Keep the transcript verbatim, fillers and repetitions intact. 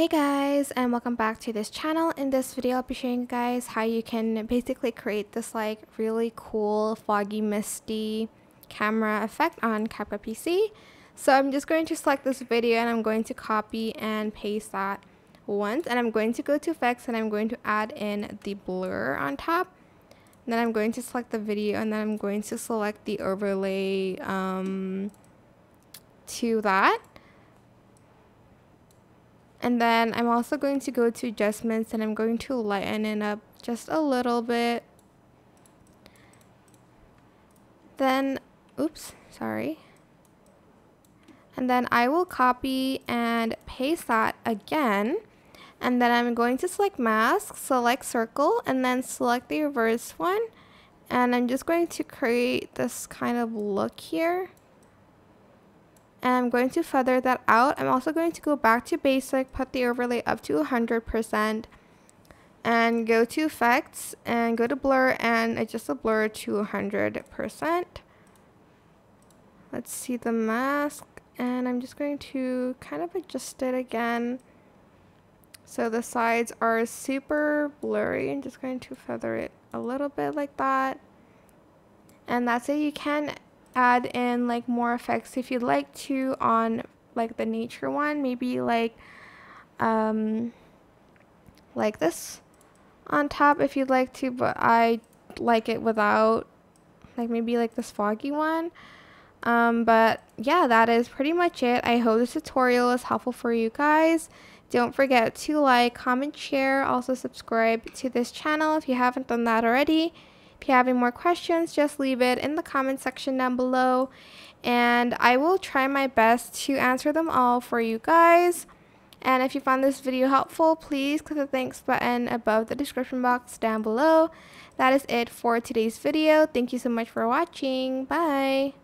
Hey guys, and welcome back to this channel. In this video, I'll be showing you guys how you can basically create this like really cool foggy misty camera effect on CapCut P C. So I'm just going to select this video and I'm going to copy and paste that once, and I'm going to go to effects and I'm going to add in the blur on top, and then I'm going to select the video and then I'm going to select the overlay um, to that. And then I'm also going to go to adjustments and I'm going to lighten it up just a little bit. Then, oops, sorry. And then I will copy and paste that again. And then I'm going to select mask, select circle, and then select the reverse one. And I'm just going to create this kind of look here. And I'm going to feather that out. I'm also going to go back to basic, put the overlay up to one hundred percent, and go to effects and go to blur and adjust the blur to one hundred percent. Let's see the mask, and I'm just going to kind of adjust it again so the sides are super blurry. I'm just going to feather it a little bit like that. And that's it. You can add in like more effects if you'd like to on like the nature one, maybe like um like this on top if you'd like to, but I like it without, like maybe like this foggy one. Um but yeah, that is pretty much it. I hope this tutorial is helpful for you guys. Don't forget to like, comment, share, also subscribe to this channel if you haven't done that already. If you have any more questions, just leave it in the comment section down below, and I will try my best to answer them all for you guys. And if you found this video helpful, please click the thanks button above the description box down below. That is it for today's video. Thank you so much for watching. Bye.